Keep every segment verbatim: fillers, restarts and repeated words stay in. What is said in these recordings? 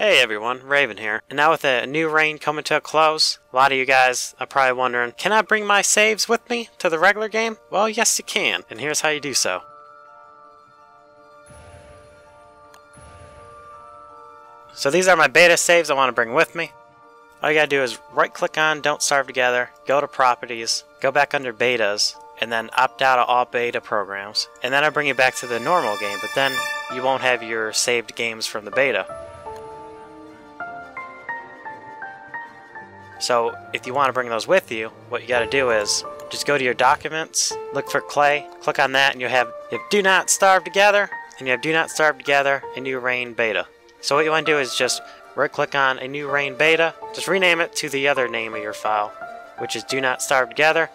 Hey everyone, Raven here. And now with A New Reign coming to a close, a lot of you guys are probably wondering, can I bring my saves with me to the regular game? Well, yes you can, and here's how you do so. So these are my beta saves I want to bring with me. All you gotta do is right click on Don't Starve Together, go to Properties, go back under Betas, and then opt out of all beta programs. And then I bring you back to the normal game, but then you won't have your saved games from the beta. So if you want to bring those with you, what you got to do is just go to your documents, look for Clay, click on that, and you have, you have Do Not Starve Together, and you have Do Not Starve Together, A New Reign Beta. So what you want to do is just right-click on A New Reign Beta, just rename it to the other name of your file, which is Do Not Starve Together,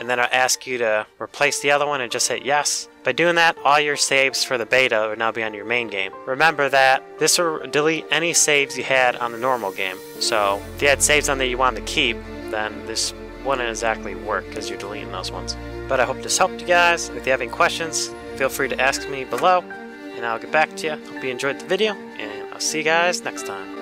and then I'll ask you to replace the other one and just hit yes. By doing that, all your saves for the beta will now be on your main game. Remember that this will delete any saves you had on the normal game. So if you had saves on there you wanted to keep, then this wouldn't exactly work because you're deleting those ones. But I hope this helped you guys. If you have any questions, feel free to ask me below and I'll get back to you. Hope you enjoyed the video and I'll see you guys next time.